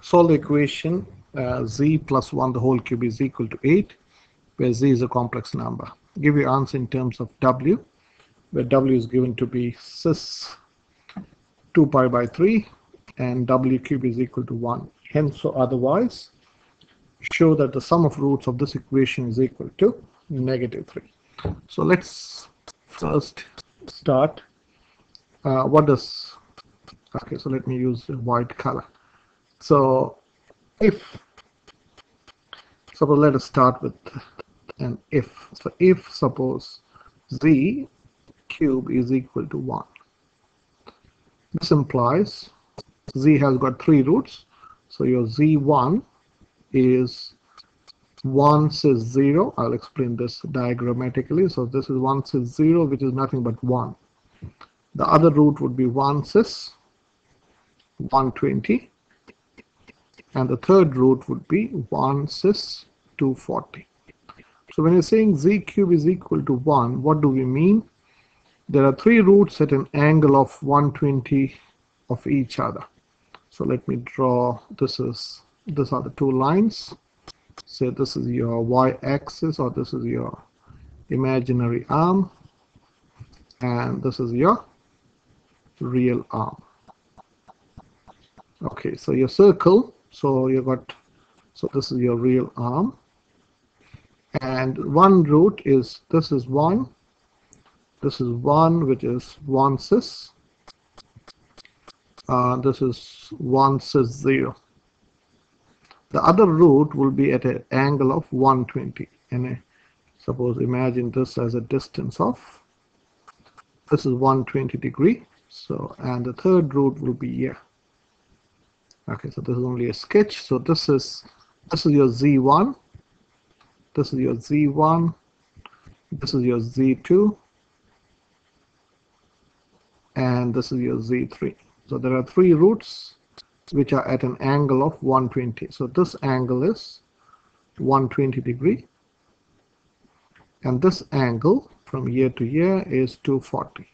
solve the equation z plus 1 the whole cube is equal to 8, where z is a complex number. Give your answer in terms of w, where w is given to be cis 2 pi by 3 and w cube is equal to 1. Hence or otherwise, show that the sum of roots of this equation is equal to negative 3. So let's first start. So let me use the white color. So suppose let us start with an if. So if suppose z cube is equal to 1. This implies z has got 3 roots. So your z1 is 1 cis 0. I'll explain this diagrammatically. So this is 1 cis 0, which is nothing but 1. The other root would be 1 cis 120, and the third root would be 1 cis 240. So when you're saying z cube is equal to 1, what do we mean? There are 3 roots at an angle of 120 of each other. So let me draw, these are the 2 lines. So this is your y-axis, or this is your imaginary arm, and this is your real arm. Okay, so your circle, so this is your real arm, and one root is, this is 1, which is 1 cis, this is 1 cis 0. The other root will be at an angle of 120, and suppose imagine this as a distance of, this is 120 degree, so, and the third root will be here. Okay, so this is only a sketch. So this is your z1, this is your z1, this is your z2, and this is your z3. So there are 3 roots which are at an angle of 120. So this angle is 120 degree, and this angle from here to here is 240.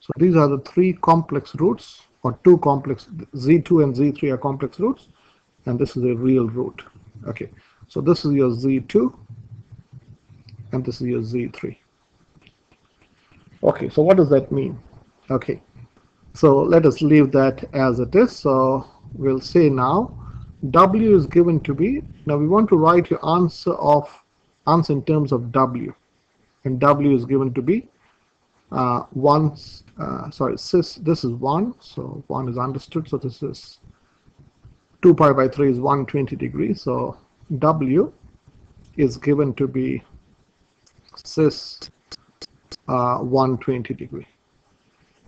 So these are the 3 complex roots, or 2 complex, z2 and z3 are complex roots, and this is a real root. Okay, so this is your z2 and this is your z3. Okay, so what does that mean? Okay, so let us leave that as it is. So we'll say now w is given to be, now we want to write your answer in terms of w, and w is given to be cis, this is 1, so 1 is understood, so this is 2 pi by 3 is 120 degrees. So w is given to be cis 120 degree.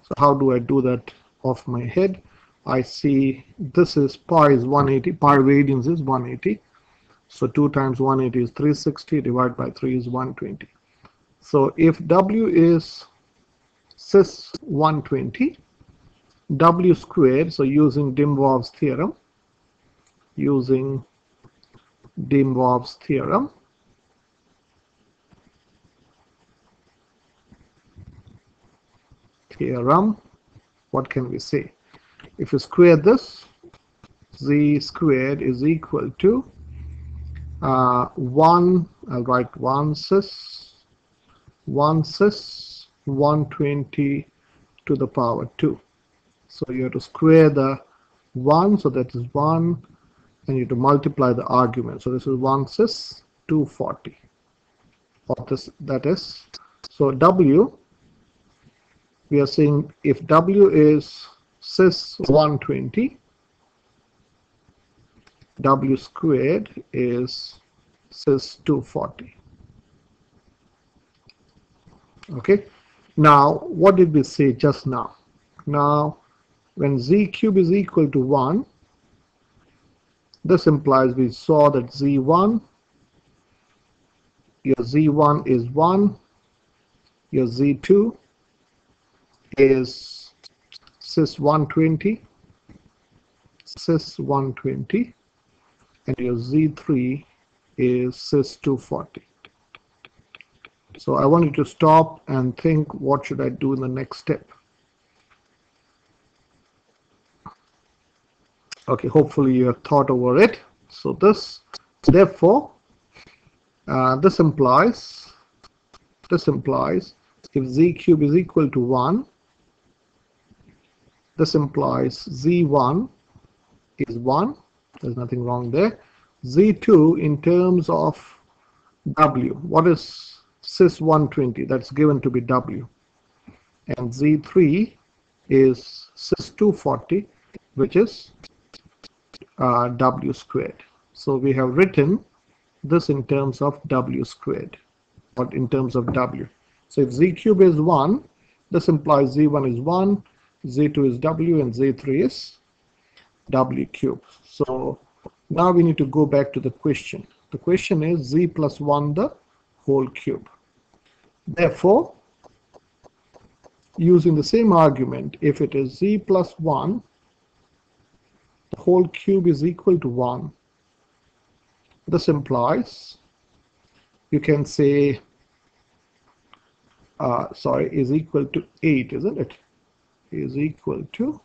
So how do I do that off my head? I see this is pi is 180, pi radians is 180, so 2 times 180 is 360, divided by 3 is 120. So if w is cis 120, w squared, so using de Moivre's theorem, what can we say? If you square this, z squared is equal to 1, I'll write 1 cis 120 to the power 2. So you have to square the 1, so that is 1, and you have to multiply the argument. So this is 1 cis 240. So w, we are saying if w is cis 120, w squared is cis 240. Okay, now what did we say just now? Now when z cube is equal to 1, this implies we saw that z1, your z1 is 1, your z2 is cis 120, and your z3 is cis 240. So I want you to stop and think, what should I do in the next step? Okay, hopefully you have thought over it. So this, therefore, this implies if z cube is equal to 1, this implies z1 is 1. There's nothing wrong there. z2 in terms of w. What is cis 120? That's given to be w. And z3 is cis 240, which is w squared. So we have written this in terms of w squared, or in terms of w. So if z cube is 1, this implies z1 is 1, z2 is w, and z3 is w cube. So now we need to go back to the question. The question is z plus 1 the whole cube. Therefore, using the same argument, if it is z plus 1, the whole cube is equal to 1. This implies, you can say, is equal to 8, isn't it? Is equal to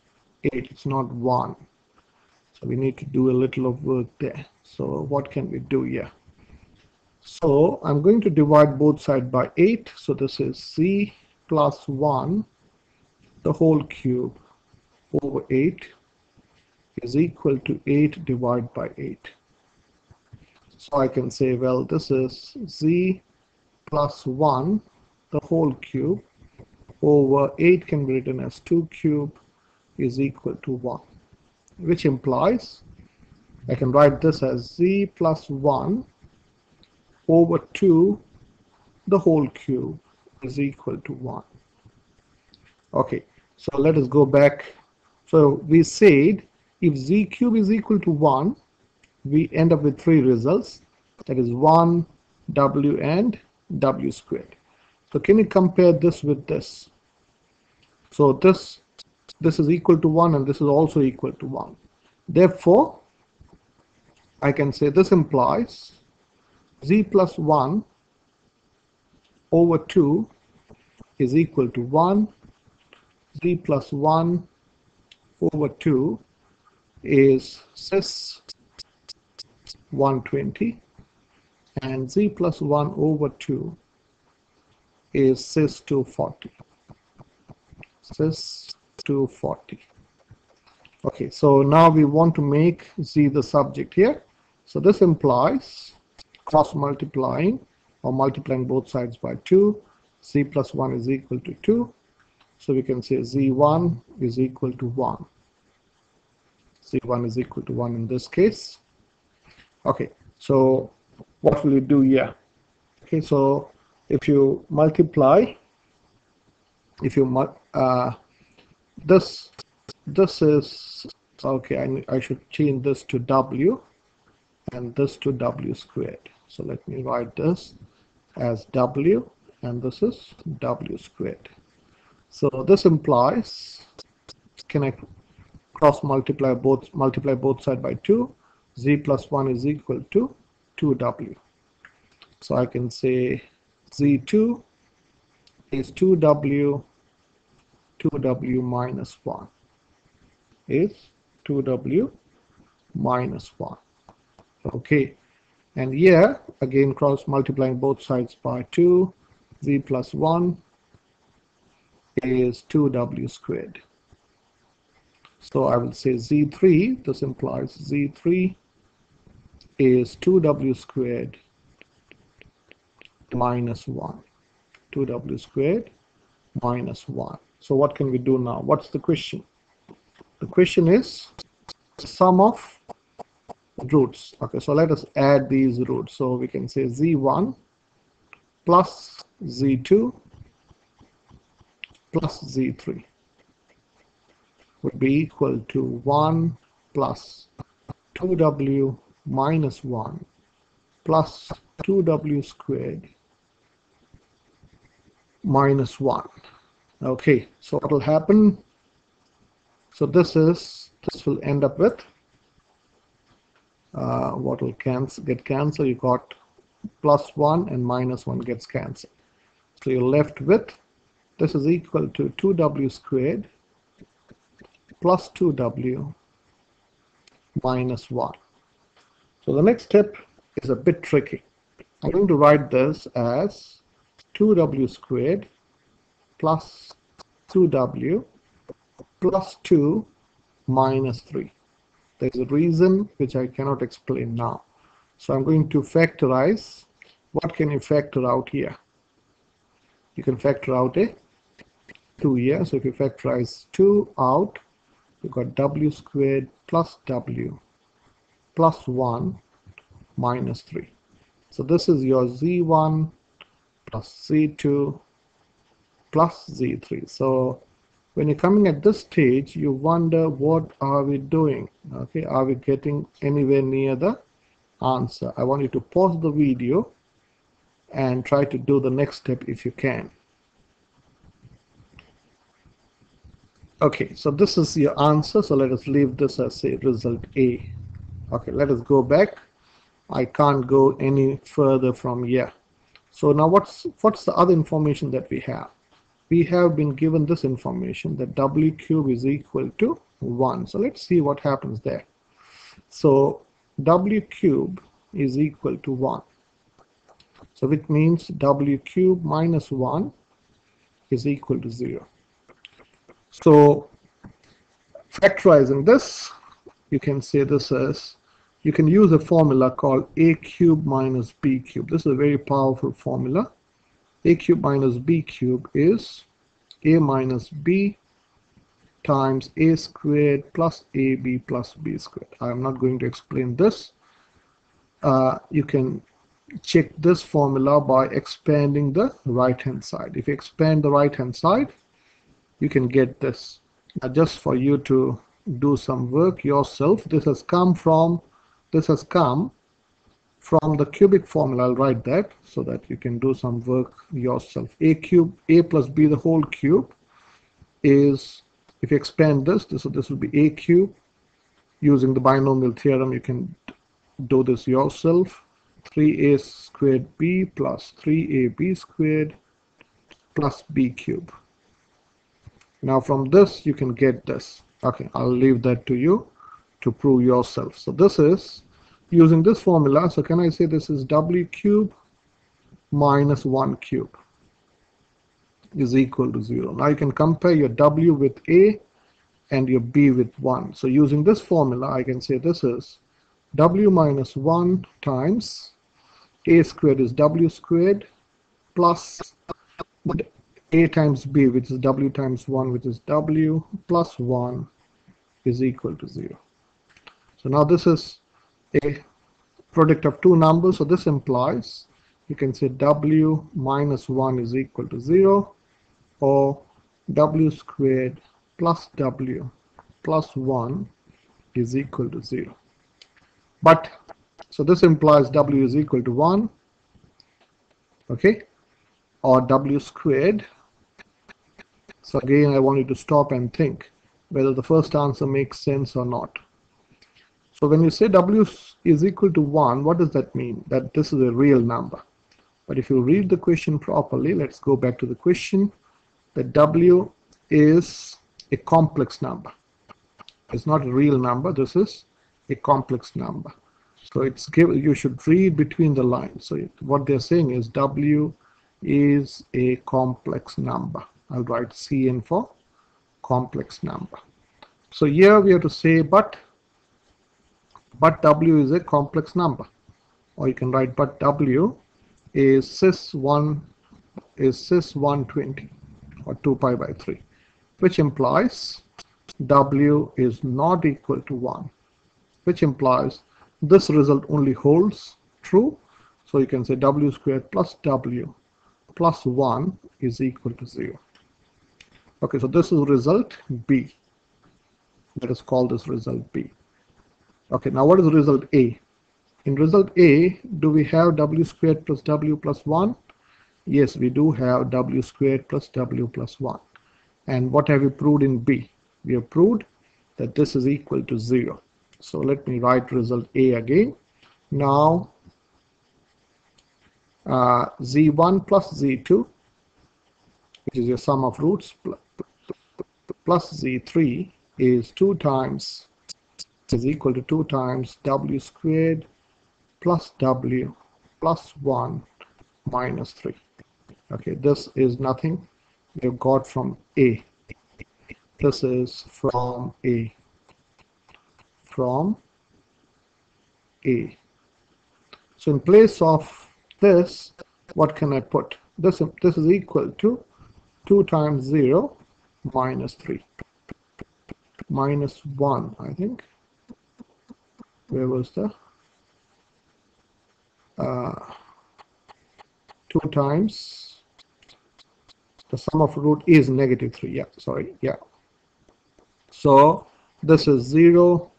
8. It's not 1. So we need to do a little of work there. So what can we do here? So I'm going to divide both sides by 8. So this is z plus 1, the whole cube over 8 is equal to 8 divided by 8. So I can say, well, this is z plus 1, the whole cube over 8 can be written as 2 cube is equal to 1, which implies I can write this as z plus 1 over 2, the whole cube is equal to 1. Okay, so let us go back. So we said if z cube is equal to 1, we end up with three results, that is 1, w, and w squared. So can you compare this with this? So this is equal to 1, and this is also equal to 1. Therefore, I can say this implies z plus 1 over 2 is equal to 1. z plus 1 over 2 is cis 120, and z plus 1 over 2 is cis 240. Cis 240. Okay, so now we want to make z the subject here. So this implies cross multiplying, or multiplying both sides by 2. z plus 1 is equal to 2. So we can say z1 is equal to 1. z1 is equal to 1 in this case. Okay, so what will you do here? Okay, so if you multiply, this is, okay, I should change this to w and this to w squared. So let me write this as w, and this is w squared. So this implies, can I cross multiply both sides by 2? Z plus 1 is equal to 2w. So I can say z2 is 2w minus 1 is 2w minus 1. Okay, and here again cross multiplying both sides by 2, z plus 1 is 2w squared. So I will say z3, this implies z3 is 2w squared minus 1. 2w squared minus 1. So what can we do now? What's the question? The question is the sum of roots. Okay, so let us add these roots. So we can say z1 plus z2 plus z3 would be equal to 1 plus 2w minus 1 plus 2w squared minus 1. Okay, so what will happen? So this will end up with what will get cancelled. You got plus 1 and minus 1 gets cancelled. So you're left with, this is equal to 2w squared plus 2w minus 1. So the next step is a bit tricky. I'm going to write this as 2w squared plus 2w plus 2 minus 3. There's a reason which I cannot explain now. So I'm going to factorize. What can you factor out here? You can factor out a 2 here. So if you factorize 2 out, you got w squared plus w plus 1 minus 3. So this is your z1 plus z2 plus z3. So when you're coming at this stage, you wonder, what are we doing? Okay, are we getting anywhere near the answer? I want you to pause the video and try to do the next step if you can. Okay, so this is your answer. So let us leave this as, say, result A. Okay, let us go back. I can't go any further from here. So now what's the other information that we have? We have been given this information that w cube is equal to 1. So let's see what happens there. So w cube is equal to 1. So it means w cube minus 1 is equal to 0. So factorizing this, you can say this as, you can use a formula called a cube minus b cube. This is a very powerful formula. A cube minus b cube is a minus b times a squared plus ab plus b squared. I'm not going to explain this. You can check this formula by expanding the right hand side. If you expand the right hand side, you can get this. Now just for you to do some work yourself, this has come from the cubic formula. I'll write that so that you can do some work yourself. A cube, a plus b the whole cube is, if you expand this will be a cube. Using the binomial theorem, you can do this yourself. 3a squared b plus 3ab squared plus b cube. Now from this you can get this. Okay, I'll leave that to you to prove yourself. So this is using this formula. So can I say this is w cube minus 1 cube is equal to 0. Now you can compare your w with a and your b with 1. So using this formula, I can say this is w minus 1 times a squared is w squared plus a times b, which is w times 1, which is w plus 1 is equal to 0. So now this is a product of two numbers, so this implies you can say w minus 1 is equal to 0, or w squared plus w plus 1 is equal to 0. But so this implies w is equal to 1, okay, or w squared. So again, I want you to stop and think whether the first answer makes sense or not. So when you say w is equal to 1, what does that mean? That this is a real number. But if you read the question properly, let's go back to the question, that w is a complex number. It's not a real number, this is a complex number. So it's given, you should read between the lines. So what they're saying is w is a complex number. I'll write Cn for complex number. So here we have to say but w is a complex number, or you can write but w is cis 120 or 2 pi by 3, which implies w is not equal to 1, which implies this result only holds true. So you can say w squared plus w plus 1 is equal to 0. Okay, so this is result B. Let us call this result B. Okay, now what is result A? In result A, do we have w squared plus w plus 1? Yes, we do have w squared plus w plus 1. And what have we proved in B? We have proved that this is equal to 0. So let me write result A again. Now, z1 plus z2, which is your sum of roots, plus z3 is 2 times is equal to 2 times w squared plus w plus 1 minus 3. Okay, this is nothing you got from A. This is from A. From A. So in place of this, what can I put? This is equal to 2 times 0 minus 3. Minus 1, I think. Where was the 2 times the sum of root is negative 3. Yeah, sorry. Yeah. So this is 0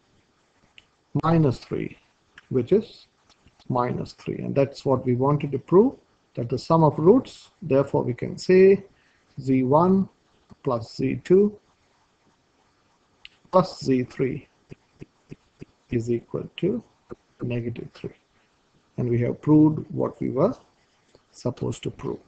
minus 3, which is minus 3, and that's what we wanted to prove, that the sum of roots. Therefore, we can say z1 plus z2 plus z3 is equal to negative 3, and we have proved what we were supposed to prove.